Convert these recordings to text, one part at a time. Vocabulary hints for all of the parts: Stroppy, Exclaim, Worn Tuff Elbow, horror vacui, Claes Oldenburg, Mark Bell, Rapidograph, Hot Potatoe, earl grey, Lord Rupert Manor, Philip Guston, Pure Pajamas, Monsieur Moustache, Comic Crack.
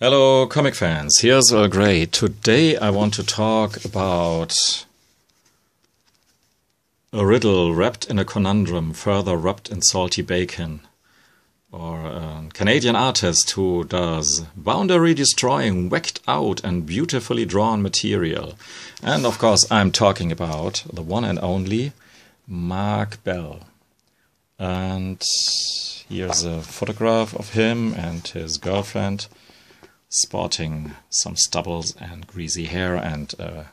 Hello, comic fans. Here's Earl Grey. Today I want to talk about a riddle wrapped in a conundrum, further wrapped in salty bacon. Or a Canadian artist who does boundary-destroying, whacked-out and beautifully drawn material. And of course I'm talking about the one and only Mark Bell. And here's a photograph of him and his girlfriend, sporting some stubbles and greasy hair and a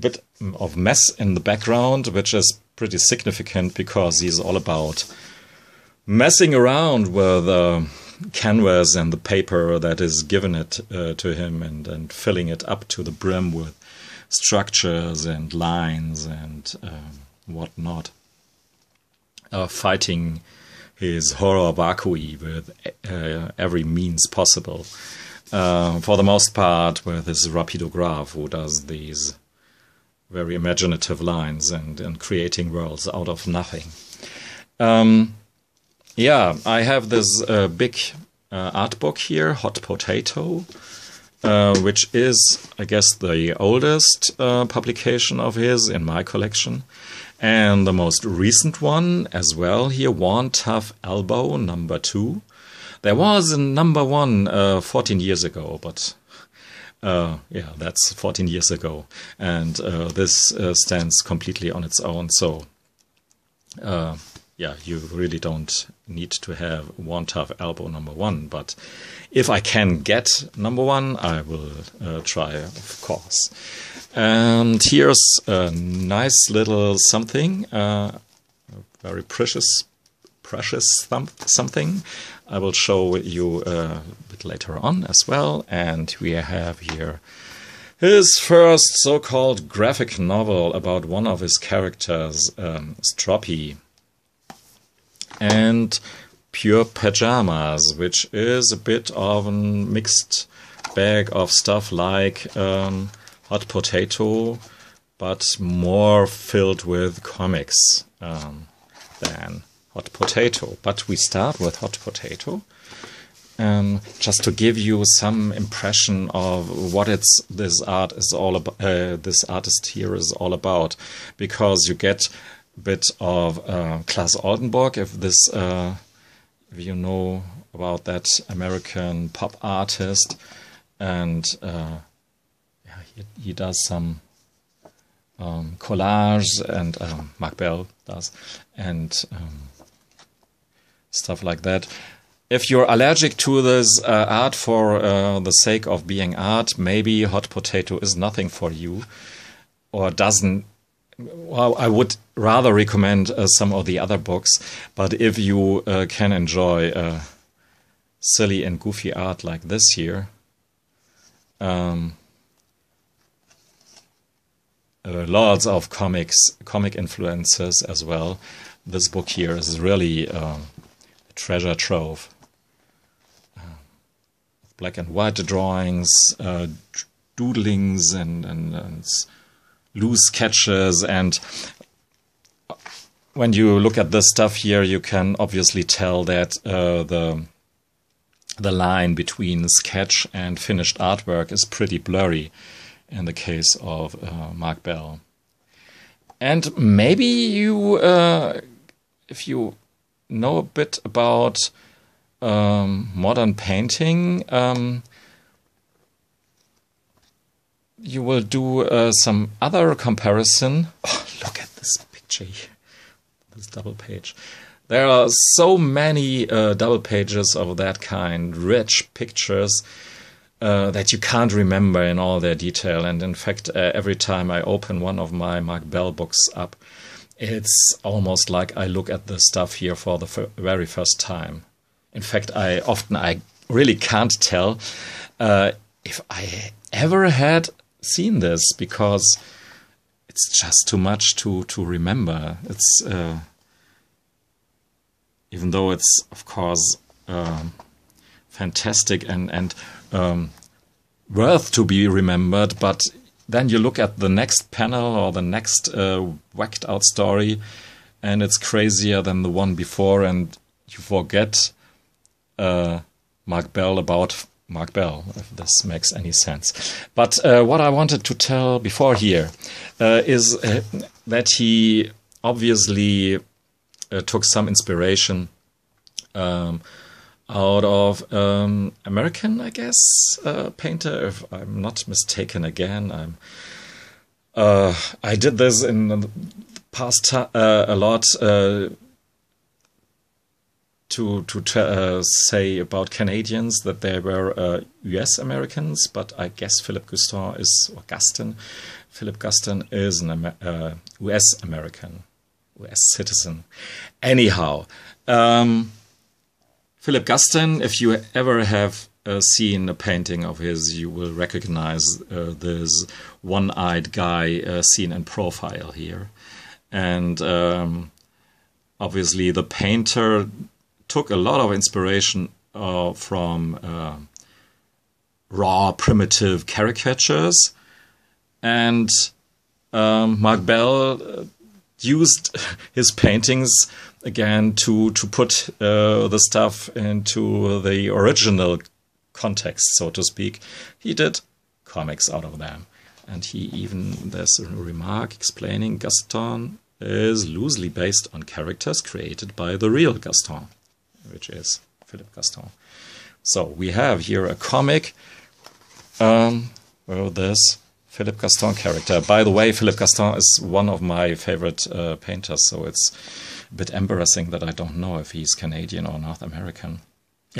bit of mess in the background, which is pretty significant because he's all about messing around with canvas and the paper that is given it to him and filling it up to the brim with structures and lines and whatnot, fighting his horror vacui with every means possible. For the most part with his rapidograph, who does these very imaginative lines and creating worlds out of nothing. Yeah, I have this big art book here, Hot Potatoe, which is, I guess, the oldest publication of his in my collection. And the most recent one as well here, Worn Tuff Elbow, #2. There was a #1 14 years ago, but yeah, that's 14 years ago. And this stands completely on its own. So, yeah, you really don't need to have Worn Tuff Elbow #1. But if I can get #1, I will try, of course. And here's a nice little something, a very precious something. I will show you a bit later on as well. And we have here his first so-called graphic novel about one of his characters, Stroppy. And Pure Pajamas, which is a bit of a mixed bag of stuff like Hot Potato, but more filled with comics than Hot Potato. But we start with Hot Potato, just to give you some impression of what this artist here is all about, because you get a bit of Claes Oldenburg, if you know about that American pop artist, and he does some collages, and Mark Bell does, and stuff like that. If you're allergic to this art for the sake of being art, maybe Hot Potato is nothing for you, or doesn't. Well, I would rather recommend some of the other books, but if you can enjoy silly and goofy art like this here, lots of comic influences as well. This book here is really a treasure trove. Black and white drawings, doodlings, and loose sketches. And when you look at this stuff here, you can obviously tell that the line between sketch and finished artwork is pretty blurry in the case of Mark Bell. And maybe you, if you know a bit about modern painting, you will do some other comparison. Oh, look at this picture here, this double page. There are so many double pages of that kind, rich pictures, that you can't remember in all their detail. And in fact, every time I open one of my Mark Bell books up, it's almost like I look at the stuff here for the very first time. In fact, I really can't tell if I ever had seen this, because it's just too much to remember. It's even though it's, of course, fantastic and worth to be remembered, but then you look at the next panel or the next whacked out story, and it's crazier than the one before, and you forget Mark Bell about Mark Bell, if this makes any sense. But what I wanted to tell before here is that he obviously took some inspiration out of American, I guess, painter, if I'm not mistaken again. I did this in the past a lot to say about Canadians that they were US Americans, but I guess Philip Guston is an US American, US citizen. Anyhow, Philip Guston, if you ever have seen a painting of his, you will recognize this one-eyed guy seen in profile here. And obviously the painter took a lot of inspiration from raw, primitive caricatures. And Mark Bell used his paintings again to put the stuff into the original context, so to speak. He did comics out of them. And he even, there's a remark explaining Gaston is loosely based on characters created by the real Gaston, which is Philip Guston. So we have here a comic with this Philip Guston character. By the way, Philip Guston is one of my favorite painters, so it's a bit embarrassing that I don't know if he's Canadian or North American,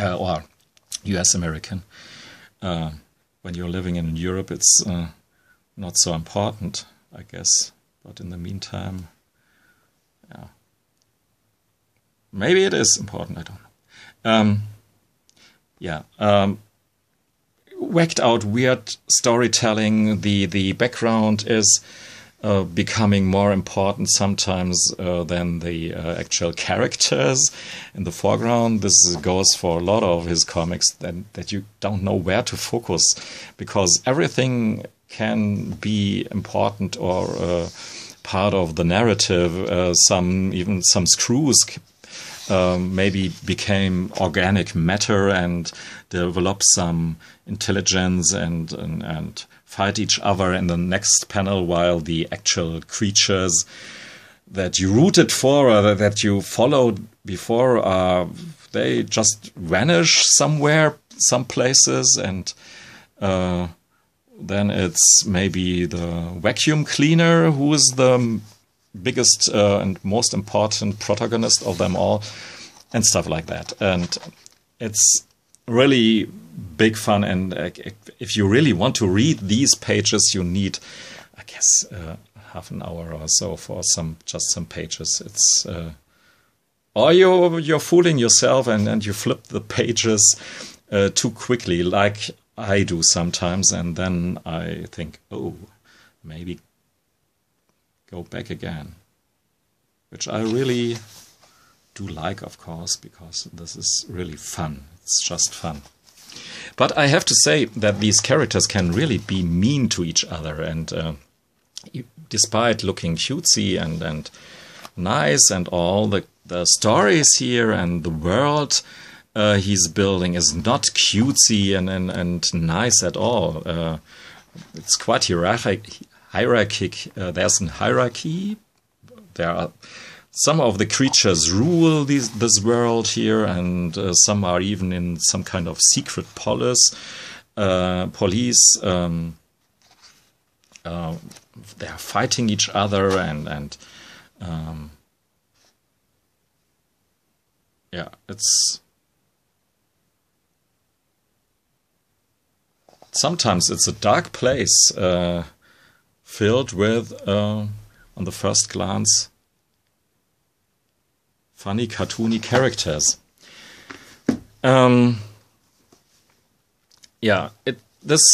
or US American. When you're living in Europe, it's not so important, I guess. But in the meantime, yeah. Maybe it is important, I don't know. Whacked out weird storytelling. The background is becoming more important sometimes than the actual characters in the foreground. This goes for a lot of his comics that you don't know where to focus, because everything can be important or part of the narrative. Some screws maybe became organic matter and develop some intelligence and fight each other in the next panel, while the actual creatures that you rooted for or that you followed before, they just vanish somewhere, some places, and then it's maybe the vacuum cleaner who is the biggest and most important protagonist of them all, and stuff like that. And it's really big fun, and if you really want to read these pages, you need, I guess, half an hour or so for just some pages. It's or you're fooling yourself and you flip the pages too quickly, like I do sometimes, and then I think, oh, maybe go back again, which I really do like, of course, because this is really fun. It's just fun. But I have to say that these characters can really be mean to each other, and despite looking cutesy and nice and all, the stories here and the world he's building is not cutesy and nice at all. It's quite hierarchic. There's a hierarchy. There are some of the creatures rule this world here, and some are even in some kind of secret police. They are fighting each other and yeah, it's sometimes it's a dark place, filled with, on the first glance, funny, cartoony characters. This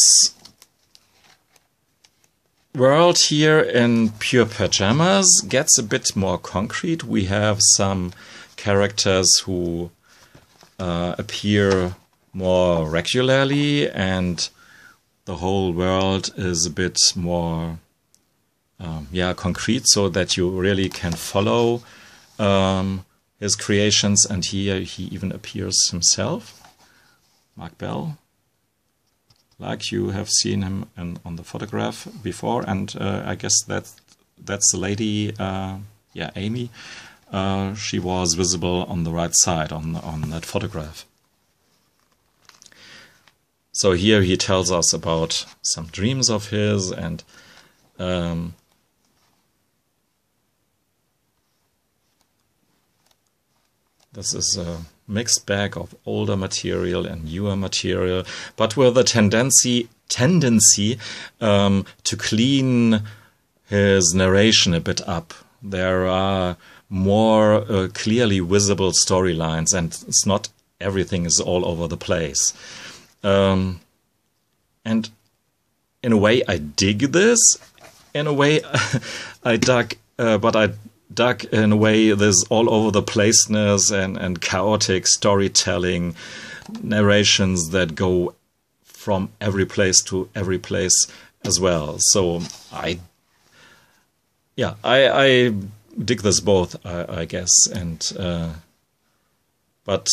world here in Pure Pajamas gets a bit more concrete. We have some characters who appear more regularly, and the whole world is a bit more concrete, so that you really can follow his creations. And here he even appears himself, Mark Bell, like you have seen him on the photograph before. And I guess that's the lady, yeah, Amy. She was visible on the right side on that photograph. So here he tells us about some dreams of his, and this is a mixed bag of older material and newer material, but with a tendency to clean his narration a bit up. There are more clearly visible storylines, and it's not everything is all over the place. And in a way I dig this, in a way I dug, but I dug in a way this all over the placeness and chaotic storytelling, narrations that go from every place to every place as well. So I dig this both, I guess. And but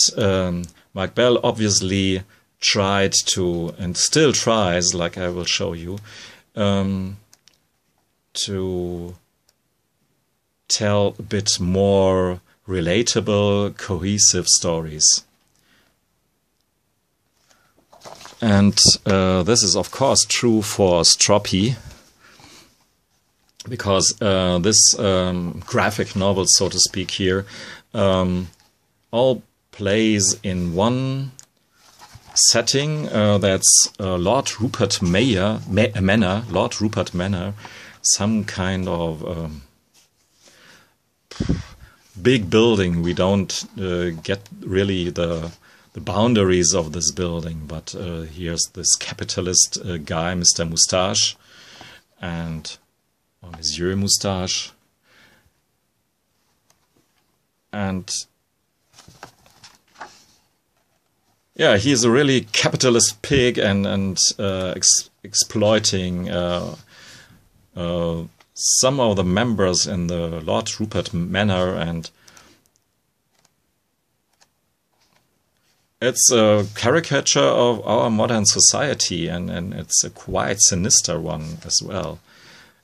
Mark Bell obviously tried to, and still tries, like I will show you, to tell a bit more relatable, cohesive stories. And this is of course true for Stroppy, because this graphic novel, so to speak, here all plays in one setting. That's Lord Rupert Manor, Lord Rupert Manor, some kind of big building. We don't get really the boundaries of this building, but here's this capitalist guy, Mr. Moustache, and Monsieur Moustache, and yeah, he's a really capitalist pig, and exploiting some of the members in the Lord Rupert Manor, and it's a caricature of our modern society, and it's a quite sinister one as well.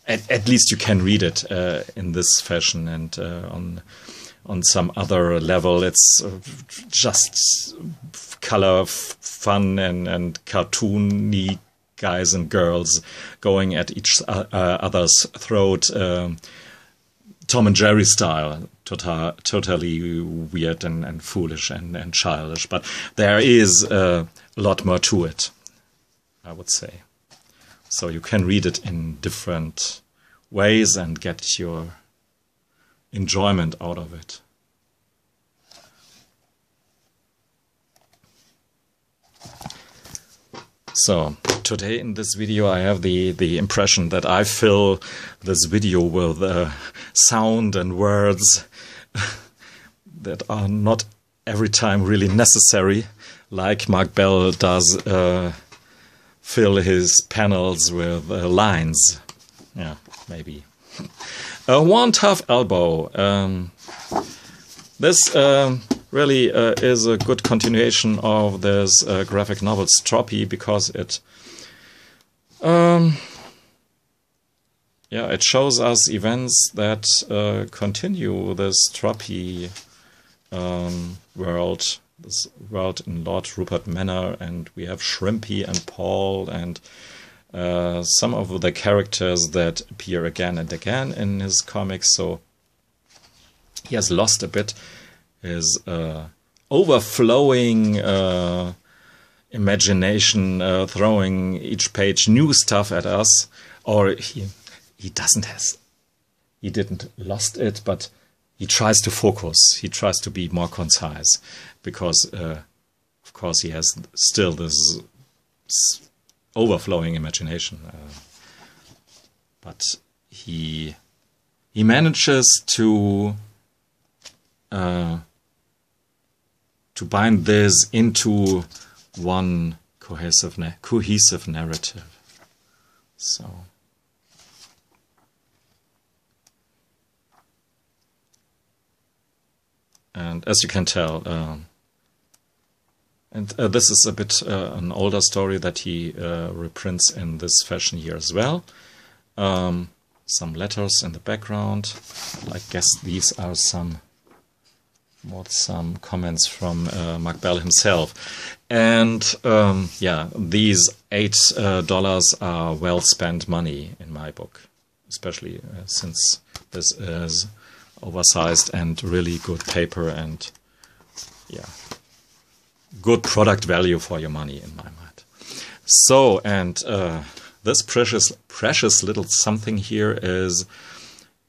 At least you can read it in this fashion, and on some other level, it's just color, fun, and cartoony guys and girls going at each other's throat, Tom and Jerry style, totally weird and foolish and childish. But there is a lot more to it, I would say. So you can read it in different ways and get your enjoyment out of it. So today in this video I have the impression that I fill this video with sound and words that are not every time really necessary, like Mark Bell does fill his panels with lines. Yeah, maybe. Worn Tuff Elbow. This really is a good continuation of this graphic novel Stroppy, because it it shows us events that continue this Stroppy world, this world in Lord Rupert Manor, and we have Shrimpy and Paul and some of the characters that appear again and again in his comics. So he has lost a bit his overflowing imagination, throwing each page new stuff at us, or he didn't lost it, but he tries to focus, he tries to be more concise, because of course he has still this overflowing imagination, but he manages to bind this into one cohesive narrative. So and as you can tell, And this is a bit an older story that he reprints in this fashion here as well. Some letters in the background. I guess these are some comments from Mark Bell himself. And yeah, these $8 are well spent money in my book, especially since this is oversized and really good paper and yeah, good product value for your money in my mind. So, and this precious little something here is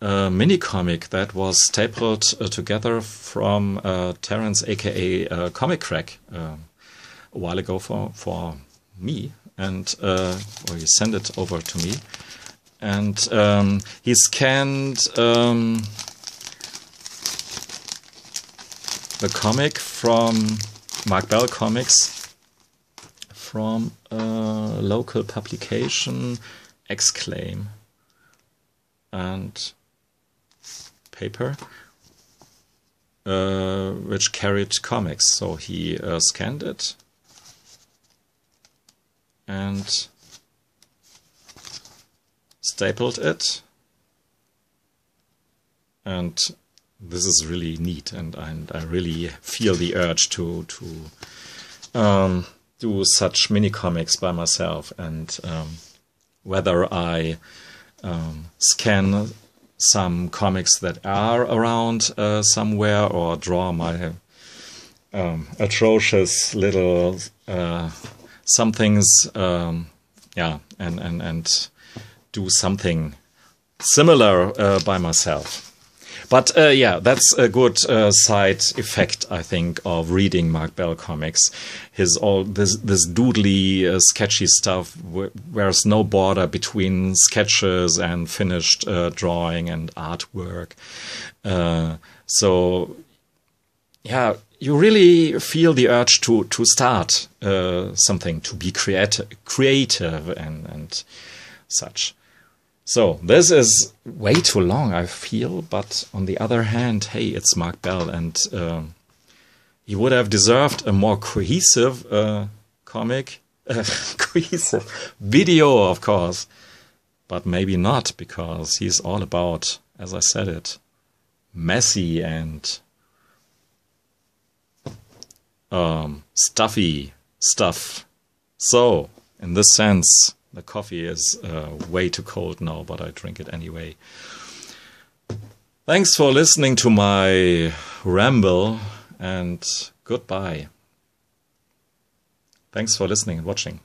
a mini comic that was stapled together from Terence, aka Comic Crack, a while ago for me, and well, he sent it over to me, and he scanned the comic from Mark Bell Comics from a local publication, Exclaim, and paper which carried comics. So he scanned it and stapled it, and this is really neat, and I really feel the urge to do such mini comics by myself. And whether I scan some comics that are around somewhere or draw my atrocious little somethings, yeah, and do something similar by myself. But yeah, that's a good side effect, I think, of reading Mark Bell comics. His all this doodly, sketchy stuff, where's no border between sketches and finished drawing and artwork. So yeah, you really feel the urge to start something, to be creative and such. So, this is way too long, I feel, but on the other hand, hey, it's Mark Bell, and he would have deserved a more cohesive comic, cohesive video, of course, but maybe not, because he's all about, as I said it, messy and stuffy stuff. So, in this sense, the coffee is way too cold now, but I drink it anyway. Thanks for listening to my ramble, and goodbye. Thanks for listening and watching.